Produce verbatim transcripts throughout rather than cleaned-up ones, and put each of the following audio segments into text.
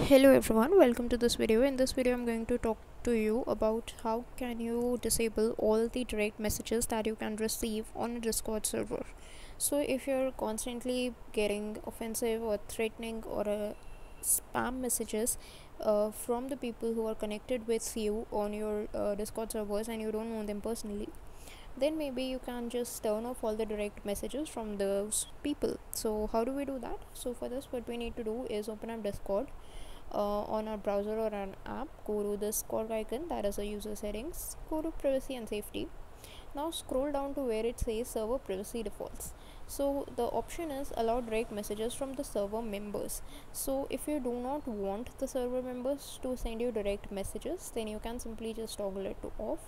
Hello everyone, welcome to this video. In this video I'm going to talk to you about how can you disable all the direct messages that you can receive on a Discord server. So if you're constantly getting offensive or threatening or uh, spam messages uh, from the people who are connected with you on your uh, Discord servers and you don't know them personally, then maybe you can just turn off all the direct messages from those people. So how do we do that? So for this, what we need to do is open up Discord uh, on our browser or an app. Go to the Discord icon, that is the user settings. Go to privacy and safety. Now scroll down to where it says server privacy defaults. So the option is allow direct messages from the server members. So if you do not want the server members to send you direct messages, then you can simply just toggle it to off.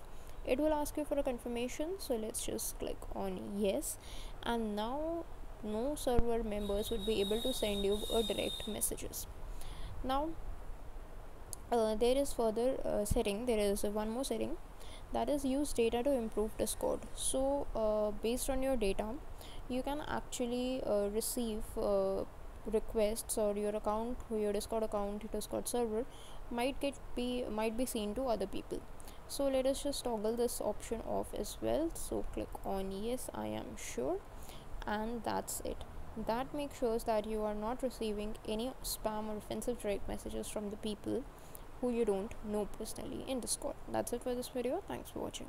It will ask you for a confirmation, so let's just click on yes, and now no server members would be able to send you a direct messages. Now uh, there is further uh, setting, there is one more setting, that is use data to improve Discord. So uh, based on your data you can actually uh, receive uh, requests, or your account, your Discord account, your Discord server might get be might be seen to other people. So let us just toggle this option off as well. So click on yes, I am sure, and that's it. That makes sure that you are not receiving any spam or offensive direct messages from the people who you don't know personally in Discord. That's it for this video. Thanks for watching.